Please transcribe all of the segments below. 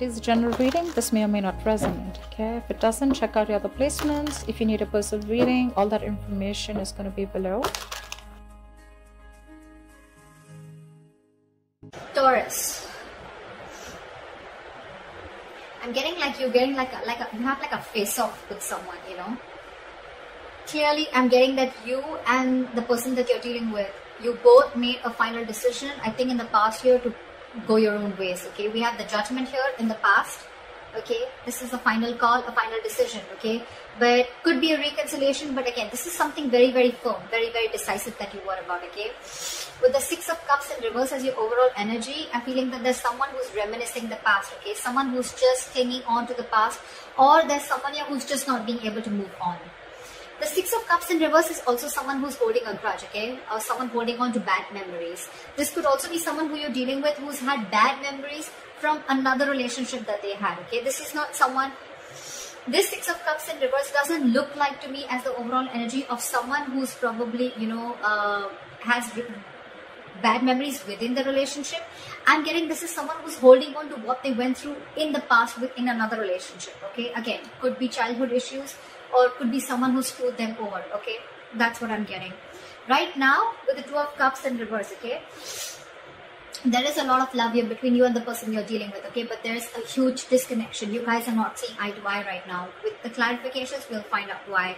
it is general reading, this may or may not resonate. Okay, if it doesn't, check out your other placements. If you need a personal reading, all that information is going to be below. Taurus, I'm getting like you're getting you have like a face off with someone, you know. Clearly, I'm getting that you and the person that you're dealing with, you both made a final decision, I think in the past year, to go your own ways. Okay, we have the judgment here in the past. Okay, this is the final call, a final decision. Okay, but could be a reconciliation, but again, this is something very, very firm, very, very decisive that you were about. Okay, with the Six of Cups in reverse as your overall energy, I'm feeling that there's someone who's reminiscing the past. Okay, someone who's just clinging on to the past, or there's someone here who's just not being able to move on. The Six of Cups in reverse is also someone who's holding a grudge, okay? Or someone holding on to bad memories. This could also be someone who you're dealing with who's had bad memories from another relationship that they had, okay? This is not someone... This Six of Cups in reverse doesn't look like to me as the overall energy of someone who's probably, you know, has bad memories within the relationship. I'm getting this is someone who's holding on to what they went through in the past within another relationship, okay? Again, could be childhood issues, or could be someone who screwed them over, okay? That's what I'm getting. Right now, with the Two of Cups in reverse, okay? There is a lot of love here between you and the person you're dealing with, okay? But there's a huge disconnection. You guys are not seeing eye to eye right now. With the clarifications, we'll find out why.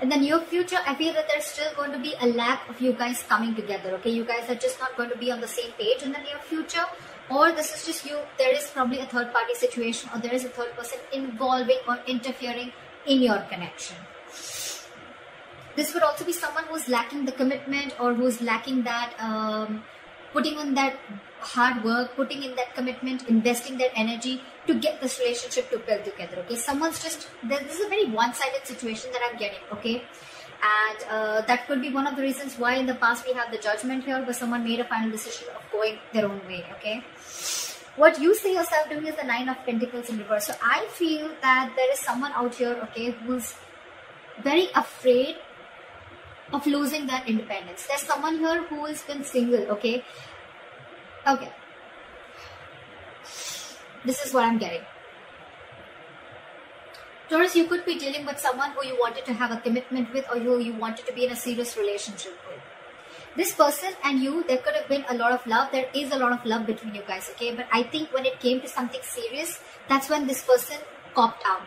In the near future, I feel that there's still going to be a lack of you guys coming together, okay? You guys are just not going to be on the same page in the near future. Or this is just you, there is probably a third party situation, or there is a third person involving or interfering in your connection. This could also be someone who's lacking the commitment, or who's lacking that putting in that hard work, putting in that commitment, investing their energy to get this relationship to build together. Okay, someone's just, this is a very one-sided situation that I'm getting. Okay, and that could be one of the reasons why in the past we have the judgment here, where someone made a final decision of going their own way. Okay. What you see yourself doing is the Nine of Pentacles in reverse. So I feel that there is someone out here, okay, who's very afraid of losing their independence. There's someone here who has been single, okay? Okay. This is what I'm getting. Taurus, you could be dealing with someone who you wanted to have a commitment with, or who you wanted to be in a serious relationship with. This person and you, there could have been a lot of love. There is a lot of love between you guys, okay? But I think when it came to something serious, that's when this person copped out.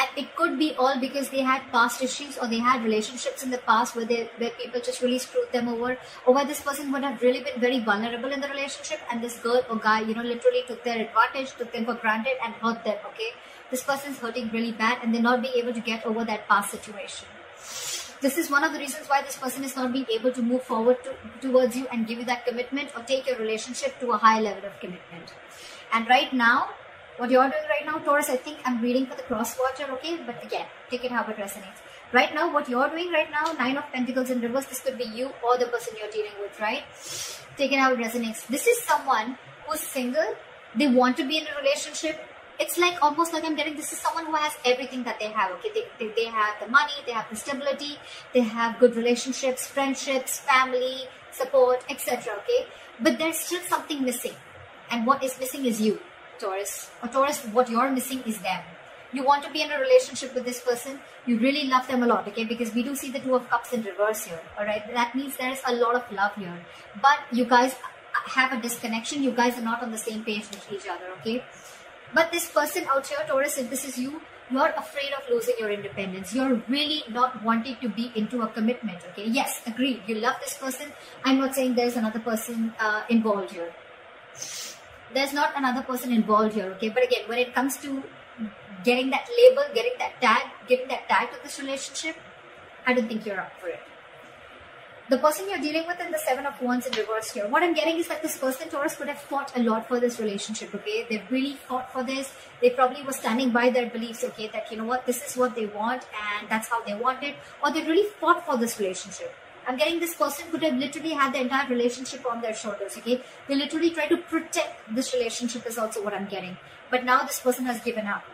And it could be all because they had past issues, or they had relationships in the past where people just really screwed them over, or where this person would have really been very vulnerable in the relationship, and this girl or guy, you know, literally took their advantage, took them for granted, and hurt them, okay? This person's hurting really bad, and they're not being able to get over that past situation. This is one of the reasons why this person is not being able to move forward towards you and give you that commitment, or take your relationship to a higher level of commitment. And right now, what you're doing right now, Taurus, I think I'm reading for the cross watcher, okay? But again, take it how it resonates. Right now, what you're doing right now, Nine of Pentacles in reverse, this could be you or the person you're dealing with, right? Take it how it resonates. This is someone who's single, they want to be in a relationship. It's like almost like I'm getting this is someone who has everything that they have, okay? They have the money, they have the stability, they have good relationships, friendships, family, support, etc., okay? But there's still something missing. And what is missing is you, Taurus. Or Taurus, what you're missing is them. You want to be in a relationship with this person. You really love them a lot, okay? Because we do see the Two of Cups in reverse here, all right? That means there's a lot of love here. But you guys have a disconnection. You guys are not on the same page with each other, okay? But this person out here, Taurus, if this is you, you're afraid of losing your independence. You're really not wanting to be into a commitment, okay? Yes, agreed. You love this person. I'm not saying there's another person involved here. There's not another person involved here, okay? But again, when it comes to getting that label, getting that tag, giving that tag to this relationship, I don't think you're up for it. The person you're dealing with in the Seven of Wands in reverse here. What I'm getting is that this person, Taurus, could have fought a lot for this relationship, okay? They really fought for this. They probably were standing by their beliefs, okay? That, you know what, this is what they want and that's how they want it. Or they really fought for this relationship. I'm getting this person could have literally had the entire relationship on their shoulders, okay? They literally try to protect this relationship is also what I'm getting. But now this person has given up.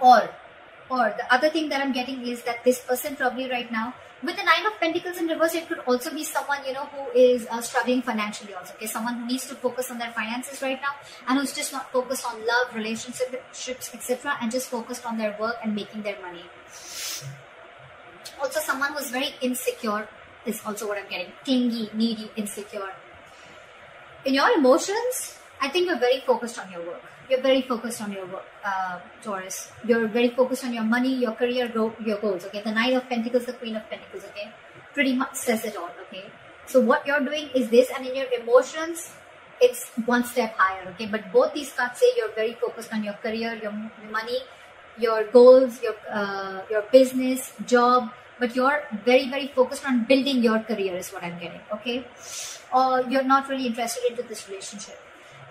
Or the other thing that I'm getting is that this person probably right now With the 9 of Pentacles in reverse, it could also be someone, you know, who is struggling financially also, okay? Someone who needs to focus on their finances right now and who's just not focused on love, relationships, etc. and just focused on their work and making their money. Also, someone who's very insecure is also what I'm getting. Clingy, needy, insecure. In your emotions, I think you're very focused on your work. You're very focused on your work, Taurus. You're very focused on your money, your career, your goals, okay? The 9 of Pentacles, the Queen of Pentacles, okay? Pretty much says it all, okay? So what you're doing is this, and in your emotions, it's one step higher, okay? But both these cards say you're very focused on your career, your money, your goals, your business, job, but you're very, very focused on building your career is what I'm getting, okay? Or you're not really interested into this relationship.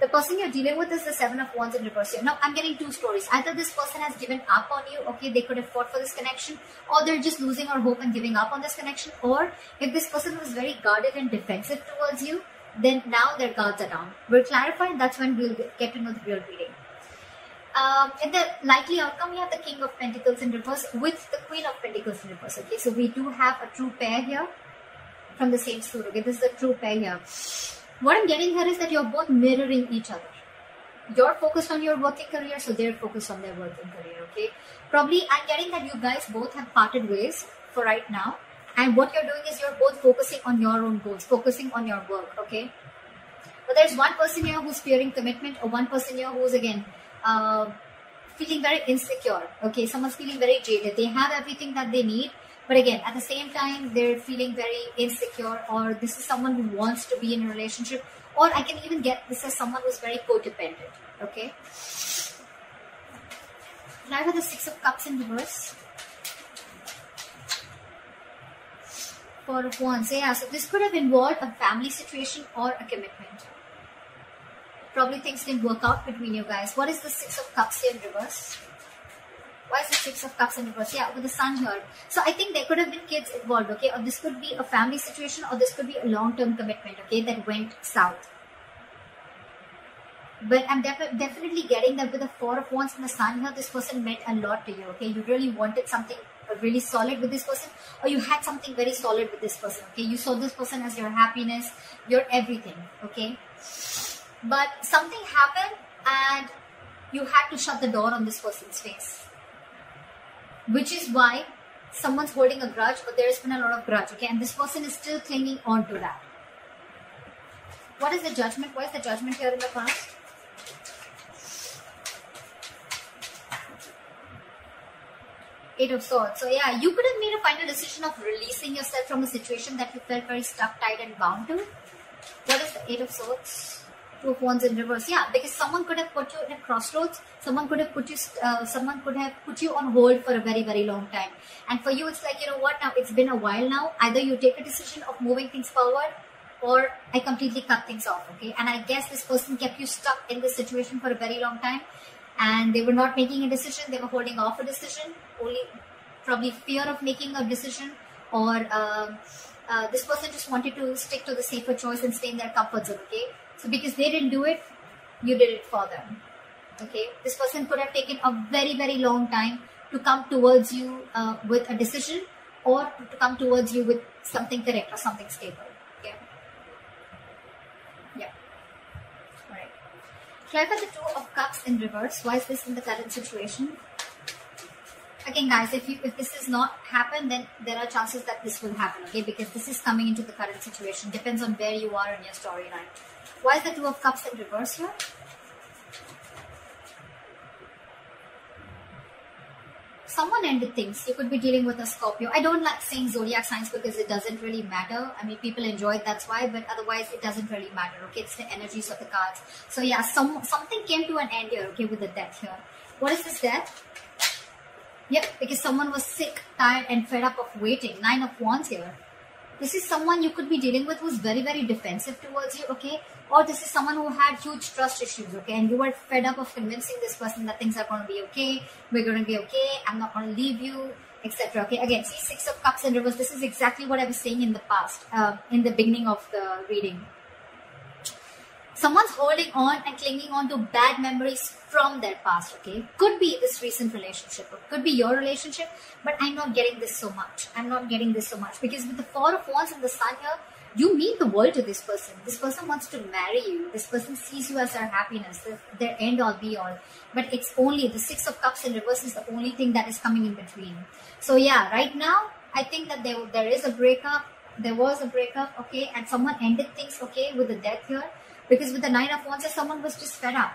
The person you're dealing with is the 7 of Wands in reverse here. Now, I'm getting two stories. Either this person has given up on you, okay, they could have fought for this connection, or they're just losing all hope and giving up on this connection, or if this person was very guarded and defensive towards you, then now their guards are down. We'll clarify, and that's when we'll get to know the real reading. In the likely outcome, we have the King of Pentacles in reverse with the Queen of Pentacles in reverse, okay? So we do have a true pair here from the same suit, okay? This is a true pair here. What I'm getting here is that you're both mirroring each other. You're focused on your working career, so they're focused on their working career, okay? Probably I'm getting that you guys both have parted ways for right now. And what you're doing is you're both focusing on your own goals, focusing on your work, okay? But there's one person here who's fearing commitment, or one person here who's, again, feeling very insecure, okay? Someone's feeling very jaded. They have everything that they need. But again, at the same time, they're feeling very insecure, or this is someone who wants to be in a relationship, or I can even get this as someone who's very codependent, okay? Now I have the 6 of Cups in reverse. 4 of Wands. Yeah, so this could have involved a family situation or a commitment. Probably things didn't work out between you guys. What is the 6 of Cups in reverse? Why is the 6 of Cups in reverse? Yeah, with the Sun here. So I think there could have been kids involved, okay? Or this could be a family situation, or this could be a long-term commitment, okay? That went south. But I'm definitely getting that with the 4 of Wands and the Sun here, this person meant a lot to you, okay? You really wanted something really solid with this person, or you had something very solid with this person, okay? You saw this person as your happiness, your everything, okay? But something happened and you had to shut the door on this person's face. Which is why someone's holding a grudge, but there has been a lot of grudge, okay? And this person is still clinging on to that. What is the judgment? Why is the judgment here in the past? Eight of Swords. So yeah, you could have made a final decision of releasing yourself from a situation that you felt very stuck, tied, and bound to. What is the 8 of Swords? 2 of Wands in reverse. Yeah, because someone could have put you in a crossroads. Someone could have put you. Someone could have put you on hold for a very, very long time. And for you, it's like, you know what? Now it's been a while now. Either you take a decision of moving things forward, or I completely cut things off. Okay. And I guess this person kept you stuck in this situation for a very long time, and they were not making a decision. They were holding off a decision. Only probably fear of making a decision, or this person just wanted to stick to the safer choice and stay in their comfort zone. Okay. So because they didn't do it, you did it for them, okay? This person could have taken a very, very long time to come towards you with a decision, or to come towards you with something correct or something stable, okay? Yeah, all right. Clarify the 2 of Cups in reverse. Why is this in the current situation? Again, guys, if this has not happened, then there are chances that this will happen, okay? Because this is coming into the current situation. Depends on where you are in your storyline. Why is the 2 of Cups in reverse here? Someone ended things. You could be dealing with a Scorpio. I don't like saying zodiac signs because it doesn't really matter. I mean, people enjoy it, that's why. But otherwise, it doesn't really matter, okay? It's the energies of the cards. So yeah, something came to an end here, okay, with the death here. What is this death? Yep, because someone was sick, tired, and fed up of waiting. 9 of Wands here. This is someone you could be dealing with who's very, very defensive towards you, okay? Or this is someone who had huge trust issues, okay? And you were fed up of convincing this person that things are going to be okay, we're going to be okay, I'm not going to leave you, etc. Okay, again, see 6 of Cups in reverse. This is exactly what I was saying in the past, in the beginning of the reading. Someone's holding on and clinging on to bad memories, from their past, okay? Could be this recent relationship, or could be your relationship, but I'm not getting this so much. I'm not getting this so much because with the Four of Wands and the Sun here, you mean the world to this person. This person wants to marry you. This person sees you as their happiness, their end all be all. But it's only the Six of Cups in reverse is the only thing that is coming in between. So yeah, right now, I think that there is a breakup. There was a breakup, okay? And someone ended things, okay, with the death here. Because with the Nine of Wands, someone was just fed up.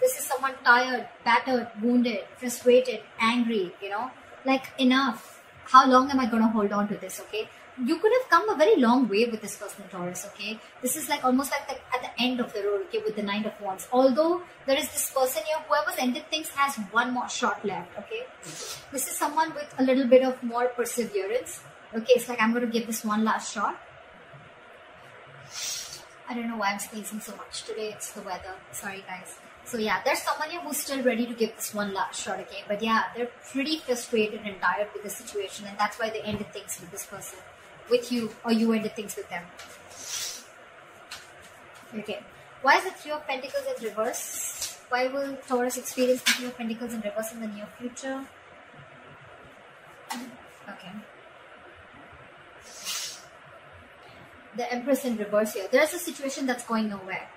This is someone tired, battered, wounded, frustrated, angry, you know? Like, enough. How long am I going to hold on to this, okay? You could have come a very long way with this person, Taurus, okay? This is like almost like at the end of the road, okay, with the Nine of Wands. Although there is this person here, whoever's ended things has one more shot left, okay? This is someone with a little bit of more perseverance. Okay, it's like I'm going to give this one last shot. I don't know why I'm sneezing so much today. It's the weather. Sorry, guys. So yeah, there's someone here who's still ready to give this one last shot again. But yeah, they're pretty frustrated and tired with the situation. And that's why they ended things with this person. With you, or you ended things with them. Okay. Why is the Three of Pentacles in reverse? Why will Taurus experience the Three of Pentacles in reverse in the near future? Okay. The Empress in reverse here. There's a situation that's going nowhere.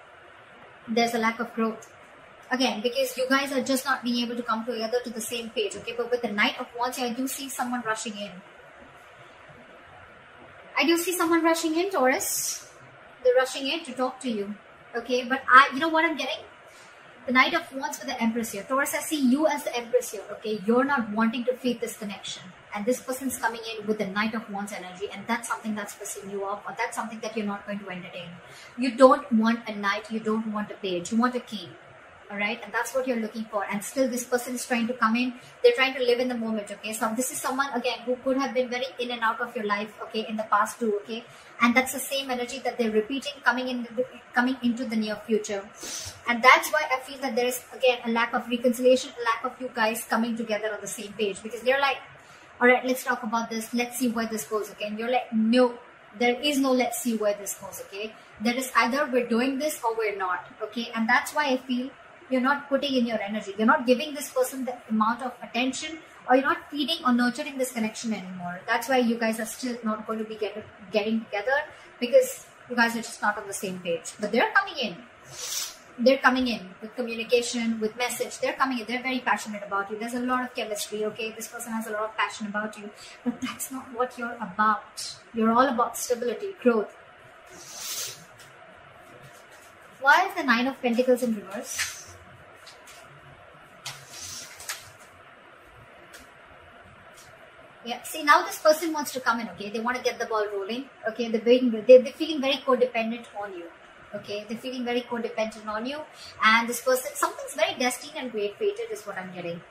There's a lack of growth. Again, because you guys are just not being able to come together to the same page. Okay, but with the Knight of Wands here, I do see someone rushing in. I do see someone rushing in, Taurus. They're rushing in to talk to you. Okay, but you know what I'm getting? The Knight of Wands with the Empress here. Taurus, I see you as the Empress here, okay? You're not wanting to feed this connection. And this person's coming in with the Knight of Wands energy, and that's something that's pissing you off, or that's something that you're not going to entertain. You don't want a knight, you don't want a page, you want a king. Alright, and that's what you're looking for. And still this person is trying to come in. They're trying to live in the moment, okay? So this is someone, again, who could have been very in and out of your life, okay, in the past too, okay? And that's the same energy that they're repeating coming into the near future. And that's why I feel that there is, again, a lack of reconciliation, a lack of you guys coming together on the same page. Because they're like, alright, let's talk about this. Let's see where this goes, okay? And you're like, no. There is no let's see where this goes, okay? There is either we're doing this or we're not, okay? And that's why I feel you're not putting in your energy. You're not giving this person the amount of attention, or you're not feeding or nurturing this connection anymore. That's why you guys are still not going to be getting together, because you guys are just not on the same page. But they're coming in. They're coming in with communication, with message. They're coming in. They're very passionate about you. There's a lot of chemistry, okay? This person has a lot of passion about you. But that's not what you're about. You're all about stability, growth. Why is the Nine of Pentacles in reverse? Yeah, see, now this person wants to come in, okay? They want to get the ball rolling, okay? They're feeling very codependent on you, okay? They're feeling very codependent on you. And this person, something's very destined and great-fated is what I'm getting.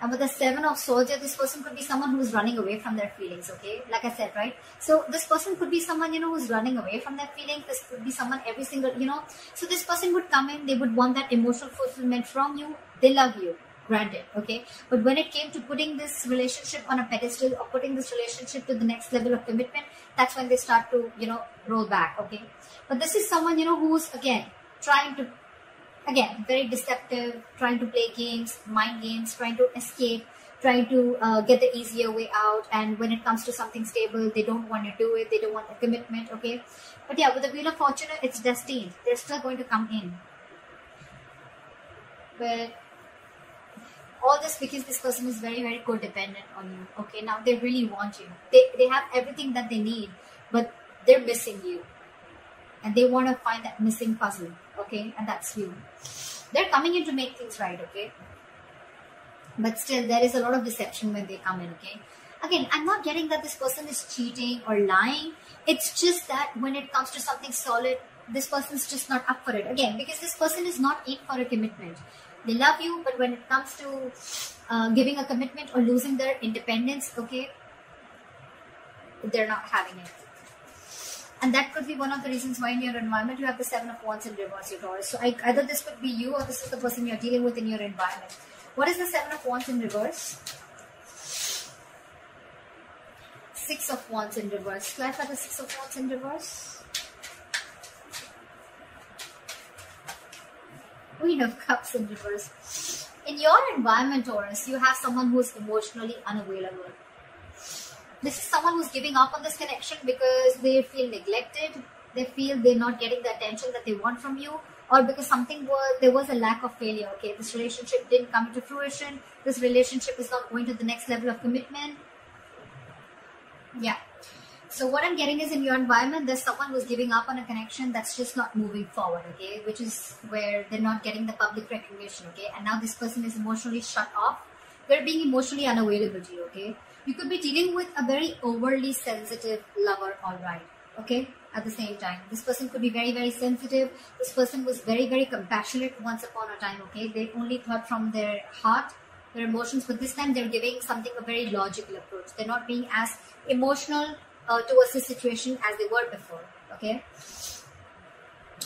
And with the Seven of Swords, this person could be someone who's running away from their feelings, okay? Like I said, right? So this person could be someone, you know, who's running away from their feelings. This could be someone every single, you know. So this person would come in, they would want that emotional fulfillment from you. They love you. Granted, okay, but when it came to putting this relationship on a pedestal or putting this relationship to the next level of commitment, that's when they start to, you know, roll back, okay? But this is someone, you know, who's, again, trying to, again, very deceptive, trying to play games, mind games, trying to escape, trying to get the easier way out. And when it comes to something stable, they don't want to do it. They don't want a commitment, okay? But yeah, with the Wheel of Fortune, it's destined. They're still going to come in. But all this because this person is very, very codependent on you, okay? Now, they really want you. They have everything that they need, but they're missing you. And they want to find that missing puzzle, okay? And that's you. They're coming in to make things right, okay? But still, there is a lot of deception when they come in, okay? Again, I'm not getting that this person is cheating or lying. It's just that when it comes to something solid, this person's just not up for it. Again, because this person is not in for a commitment. They love you, but when it comes to giving a commitment or losing their independence, okay, they're not having it. And that could be one of the reasons why in your environment you have the Seven of Wands in reverse, your Taurus. So either this could be you or this is the person you're dealing with in your environment. What is the Seven of Wands in reverse? Six of Wands in reverse. Clarify the Six of Wands in reverse. Queen of Cups in reverse. In your environment, Taurus, you have someone who's emotionally unavailable. This is someone who's giving up on this connection because they feel neglected. They feel they're not getting the attention that they want from you, or because there was a lack of failure. Okay, this relationship didn't come to fruition. This relationship is not going to the next level of commitment. Yeah. So what I'm getting is, in your environment, there's someone who's giving up on a connection that's just not moving forward, okay? Which is where they're not getting the public recognition, okay? And now this person is emotionally shut off. They're being emotionally unavailable to you, okay? You could be dealing with a very overly sensitive lover, all right, okay? At the same time, this person could be very, very sensitive. This person was very, very compassionate once upon a time, okay? They only thought from their heart, their emotions, but this time they're giving something a very logical approach. They're not being as emotional towards this situation as they were before, okay?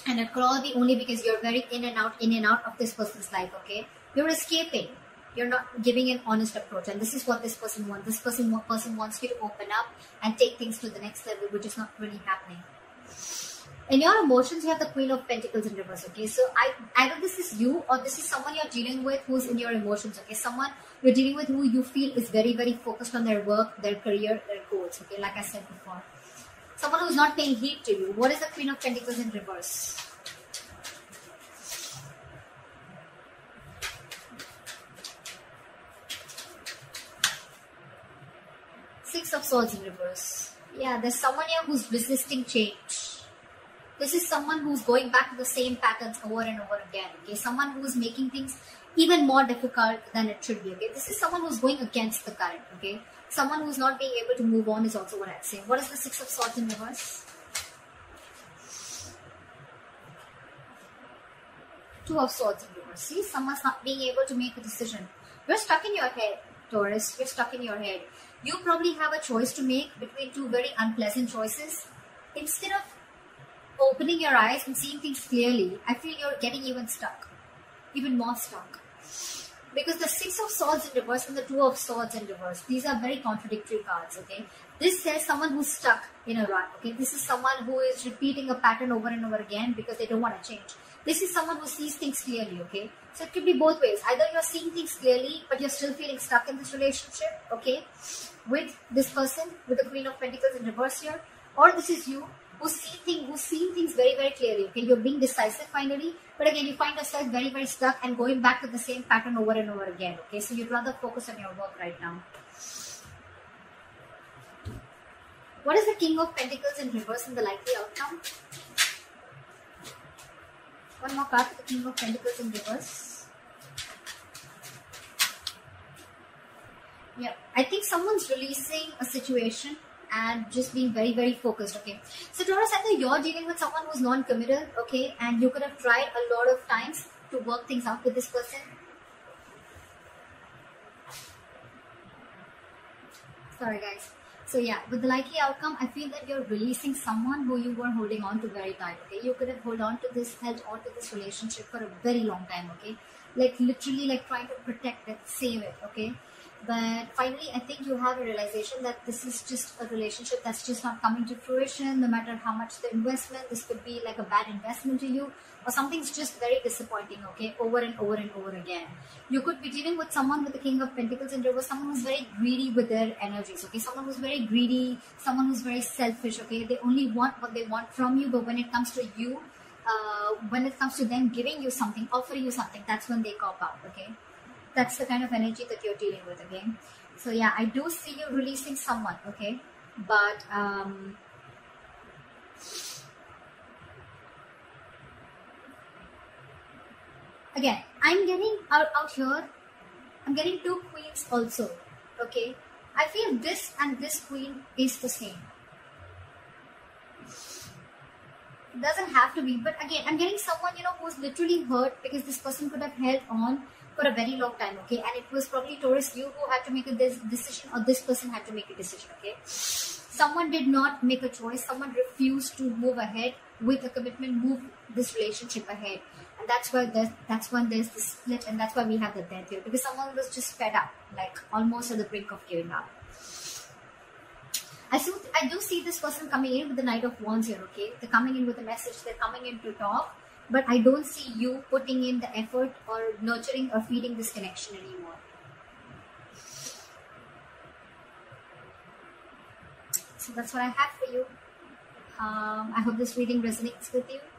And it could all be only because you're very in and out of this person's life, okay? You're escaping. You're not giving an honest approach, and this is what this person wants. This person wants you to open up and take things to the next level, which is not really happening. In your emotions, you have the Queen of Pentacles in reverse, okay? So either this is you, or this is someone you're dealing with who's in your emotions, okay? Someone you're dealing with who you feel is very, very focused on their work, their career, their goals, okay? Like I said before. Someone who's not paying heed to you. What is the Queen of Pentacles in reverse? Six of Swords in reverse. Yeah, there's someone here who's resisting change. This is someone who's going back to the same patterns over and over again, okay? Someone who's making things even more difficult than it should be, okay? This is someone who's going against the current, okay? Someone who's not being able to move on is also what I'd say. What is the Six of Swords in reverse? Two of Swords in reverse. See, someone's not being able to make a decision. You're stuck in your head, Taurus. You're stuck in your head. You probably have a choice to make between two very unpleasant choices. Instead of opening your eyes and seeing things clearly, I feel you're getting even stuck, even more stuck, because the Six of Swords in reverse and the Two of Swords in reverse, these are very contradictory cards, okay? This says someone who's stuck in a rut, okay? This is someone who is repeating a pattern over and over again because they don't want to change. This is someone who sees things clearly, okay? So it could be both ways. Either you're seeing things clearly, but you're still feeling stuck in this relationship, okay, with this person, with the Queen of Pentacles in reverse here, or this is you, who's seen things very, very clearly, okay? You're being decisive finally, but again, you find yourself very, very stuck and going back to the same pattern over and over again, okay? So you'd rather focus on your work right now. What is the King of Pentacles in reverse and the likely outcome? One more card for the King of Pentacles in reverse. Yeah, I think someone's releasing a situation and just being very, very focused, okay? So Taurus, I think you're dealing with someone who's non-committal, okay? And you could have tried a lot of times to work things out with this person. Sorry, guys. So yeah, with the likely outcome, I feel that you're releasing someone who you were holding on to very tight, okay? You could have held on to this relationship for a very long time, okay? Like literally like trying to protect it, save it, okay? But finally, I think you have a realization that this is just a relationship that's just not coming to fruition, no matter how much the investment. This could be like a bad investment to you, or something's just very disappointing, okay, over and over and over again. You could be dealing with someone with the King of Pentacles in reverse, someone who's very greedy with their energies, okay, someone who's very greedy, someone who's very selfish, okay, they only want what they want from you, but when it comes to you, when it comes to them giving you something, offering you something, that's when they cop out, okay. That's the kind of energy that you're dealing with, okay? So yeah, I do see you releasing someone, okay? But, again, I'm getting out here, I'm getting two queens also, okay? I feel this and this queen is the same. It doesn't have to be, but again, I'm getting someone, you know, who's literally hurt because this person could have held on for a very long time, okay? And it was probably, Taurus, you who had to make this decision, or this person had to make a decision, okay? Someone did not make a choice. Someone refused to move ahead with a commitment, move this relationship ahead. And that's why that's when there's the split, and that's why we have the death here, because someone was just fed up, like almost at the brink of giving up. I do see this person coming in with the Knight of Wands here, okay? They're coming in with a message. They're coming in to talk. but I don't see you putting in the effort or nurturing or feeding this connection anymore. So that's what I have for you. I hope this reading resonates with you.